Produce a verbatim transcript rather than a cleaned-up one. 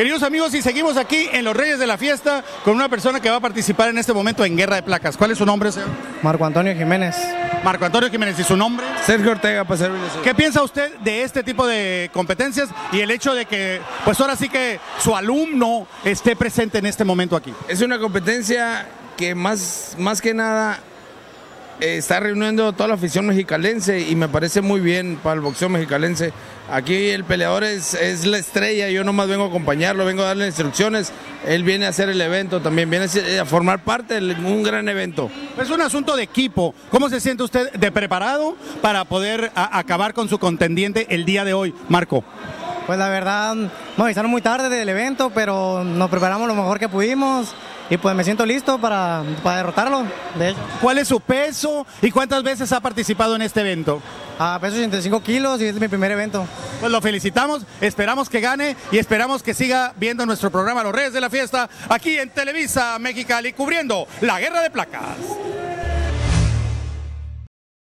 Queridos amigos, y seguimos aquí en Los Reyes de la Fiesta con una persona que va a participar en este momento en Guerra de Placas. ¿Cuál es su nombre, señor? Marco Antonio Jiménez. Marco Antonio Jiménez, ¿y su nombre? Sergio Ortega, para servirle. ¿Qué piensa usted de este tipo de competencias y el hecho de que, pues ahora sí que su alumno esté presente en este momento aquí? Es una competencia que más, más que nada eh, está reuniendo toda la afición mexicalense y me parece muy bien para el boxeo mexicalense. Aquí el peleador es, es la estrella, yo nomás vengo a acompañarlo, vengo a darle instrucciones, él viene a hacer el evento también, viene a formar parte de un gran evento. Es un asunto de equipo. ¿Cómo se siente usted de preparado para poder a, acabar con su contendiente el día de hoy, Marco? Pues la verdad, nos avisaron muy tarde del evento, pero nos preparamos lo mejor que pudimos. Y pues me siento listo para, para derrotarlo, de hecho. ¿Cuál es su peso y cuántas veces ha participado en este evento? Ah, peso ochenta y cinco kilos y este es mi primer evento. Pues lo felicitamos, esperamos que gane y esperamos que siga viendo nuestro programa Los Reyes de la Fiesta aquí en Televisa Mexicali, cubriendo la Guerra de Placas.